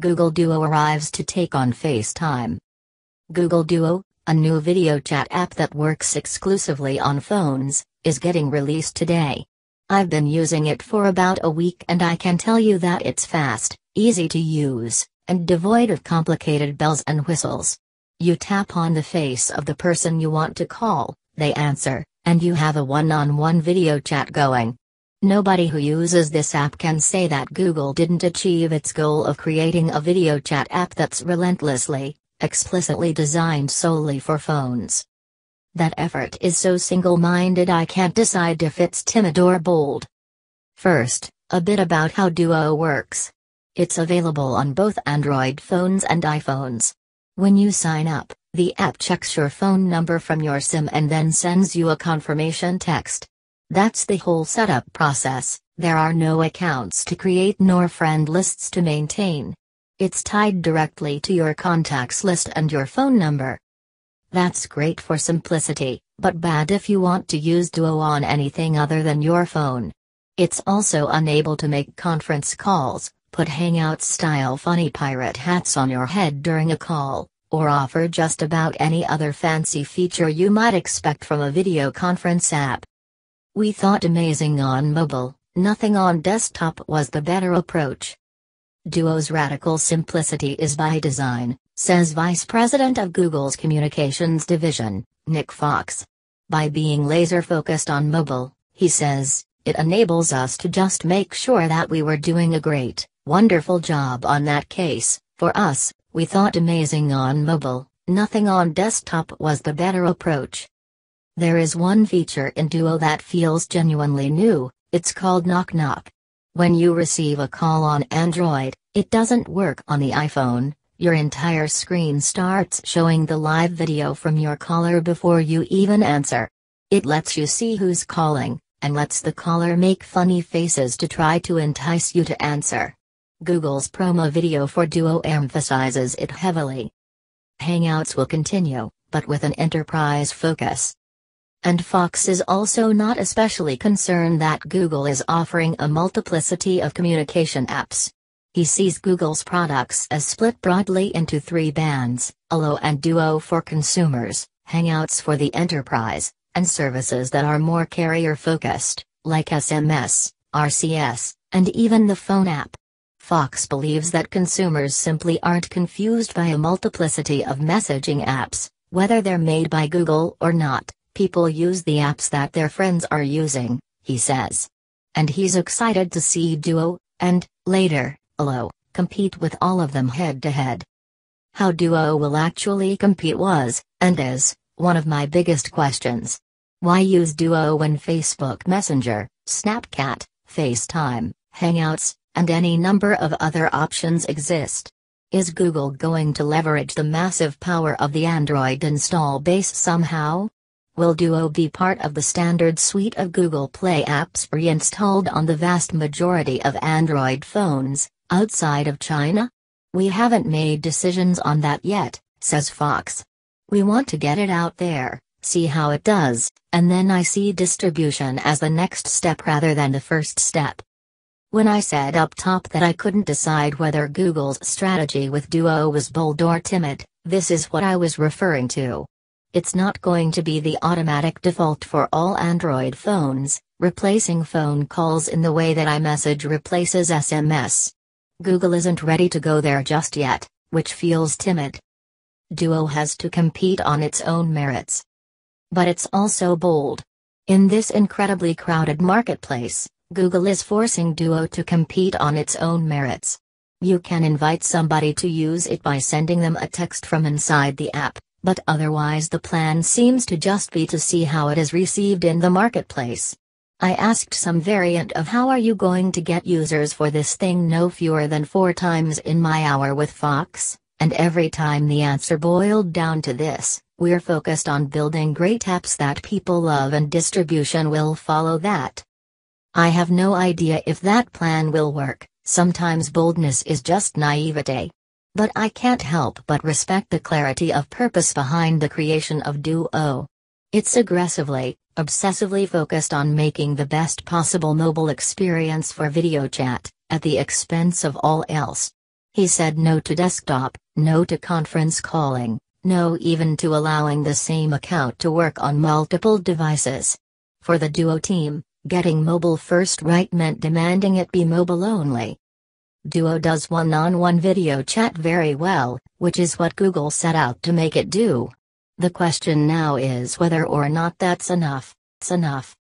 Google Duo arrives to take on FaceTime. Google Duo, a new video chat app that works exclusively on phones, is getting released today. I've been using it for about a week and I can tell you that it's fast, easy to use, and devoid of complicated bells and whistles. You tap on the face of the person you want to call, they answer, and you have a one-on-one video chat going. Nobody who uses this app can say that Google didn't achieve its goal of creating a video chat app that's relentlessly, explicitly designed solely for phones. That effort is so single-minded I can't decide if it's timid or bold. First, a bit about how Duo works. It's available on both Android phones and iPhones. When you sign up, the app checks your phone number from your SIM and then sends you a confirmation text. That's the whole setup process. There are no accounts to create nor friend lists to maintain. It's tied directly to your contacts list and your phone number. That's great for simplicity, but bad if you want to use Duo on anything other than your phone. It's also unable to make conference calls, put Hangouts-style funny pirate hats on your head during a call, or offer just about any other fancy feature you might expect from a video conference app. We thought amazing on mobile, nothing on desktop was the better approach. Duo's radical simplicity is by design, says Vice President of Google's Communications Division, Nick Fox. By being laser-focused on mobile, he says, it enables us to just make sure that we were doing a great, wonderful job on that case. For us, we thought amazing on mobile, nothing on desktop was the better approach. There is one feature in Duo that feels genuinely new, it's called Knock Knock. When you receive a call on Android, it doesn't work on the iPhone. Your entire screen starts showing the live video from your caller before you even answer. It lets you see who's calling, and lets the caller make funny faces to try to entice you to answer. Google's promo video for Duo emphasizes it heavily. Hangouts will continue, but with an enterprise focus. And Fox is also not especially concerned that Google is offering a multiplicity of communication apps. He sees Google's products as split broadly into three bands, Allo and Duo for consumers, Hangouts for the enterprise, and services that are more carrier-focused, like SMS, RCS, and even the phone app. Fox believes that consumers simply aren't confused by a multiplicity of messaging apps, whether they're made by Google or not. People use the apps that their friends are using, he says. And he's excited to see Duo, and, later, Allo, compete with all of them head-to-head. How Duo will actually compete was, and is, one of my biggest questions. Why use Duo when Facebook Messenger, Snapchat, FaceTime, Hangouts, and any number of other options exist? Is Google going to leverage the massive power of the Android install base somehow? Will Duo be part of the standard suite of Google Play apps reinstalled on the vast majority of Android phones, outside of China? We haven't made decisions on that yet, says Fox. We want to get it out there, see how it does, and then I see distribution as the next step rather than the first step. When I said up top that I couldn't decide whether Google's strategy with Duo was bold or timid, this is what I was referring to. It's not going to be the automatic default for all Android phones, replacing phone calls in the way that iMessage replaces SMS. Google isn't ready to go there just yet, which feels timid. Duo has to compete on its own merits. But it's also bold. In this incredibly crowded marketplace, Google is forcing Duo to compete on its own merits. You can invite somebody to use it by sending them a text from inside the app. But otherwise the plan seems to just be to see how it is received in the marketplace. I asked some variant of how are you going to get users for this thing no fewer than 4 times in my hour with Fox, and every time the answer boiled down to this, we're focused on building great apps that people love and distribution will follow that. I have no idea if that plan will work, sometimes boldness is just naivete. But I can't help but respect the clarity of purpose behind the creation of Duo. It's aggressively, obsessively focused on making the best possible mobile experience for video chat, at the expense of all else. He said no to desktop, no to conference calling, no even to allowing the same account to work on multiple devices. For the Duo team, getting mobile first right meant demanding it be mobile only. Duo does one-on-one video chat very well, which is what Google set out to make it do. The question now is whether or not that's enough.